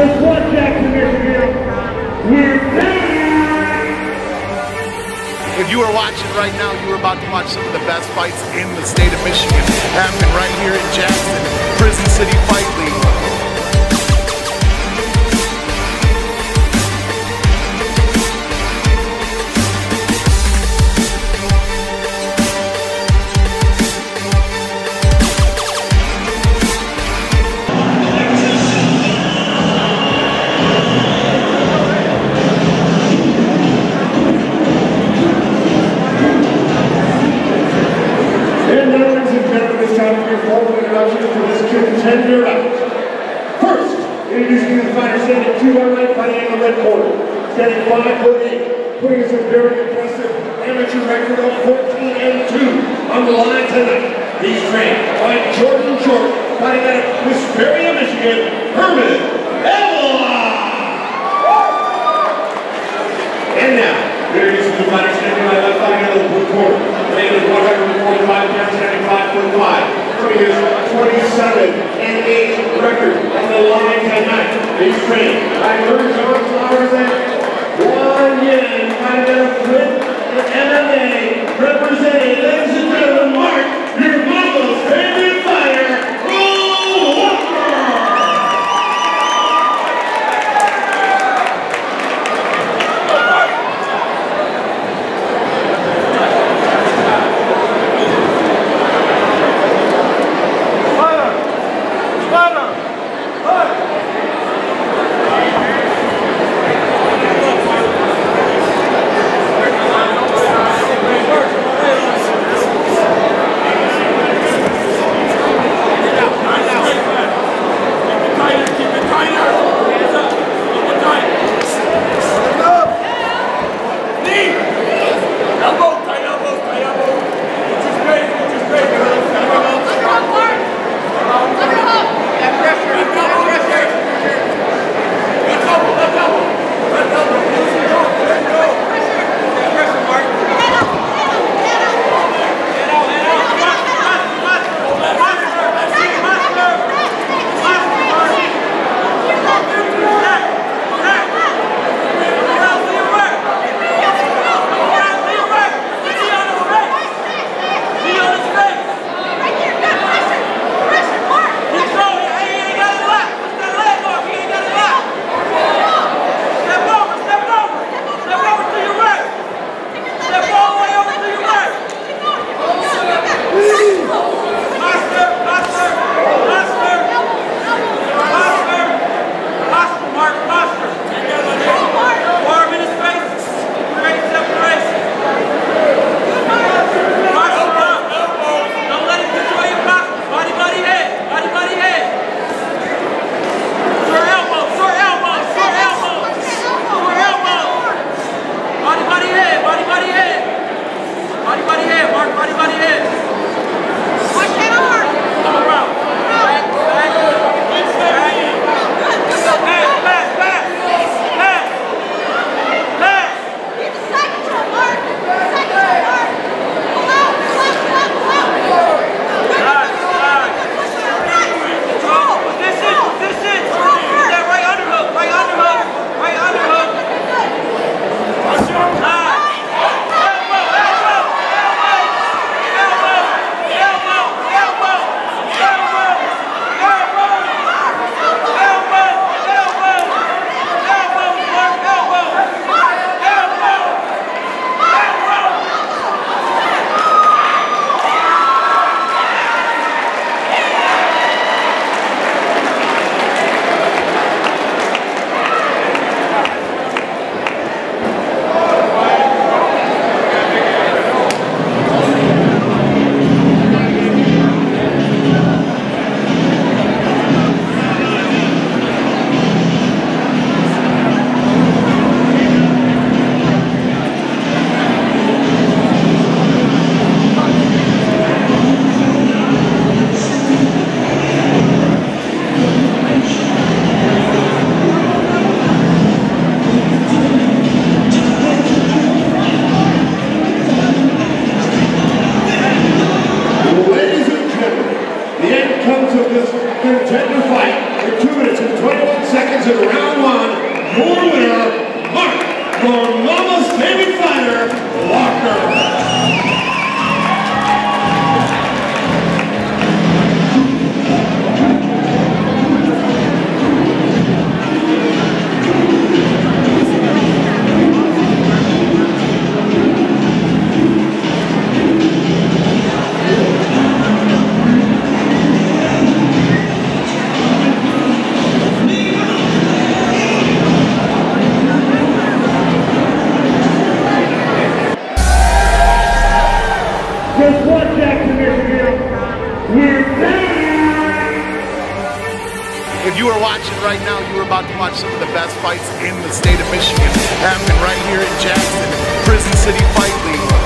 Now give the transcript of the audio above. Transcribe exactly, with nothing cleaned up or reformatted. Just one Jackson Michigan. We're back. If you are watching right now, you are about to watch some of the best fights in the state of Michigan happen right here in Jackson, Prison City Fight League. Of this contender fight, in two minutes and twenty-one seconds to round one, your winner, Mark, your mama's favorite fighter, Walker. If you are watching right now, you are about to watch some of the best fights in the state of Michigan, happening right here in Jackson. Prison City Fight League.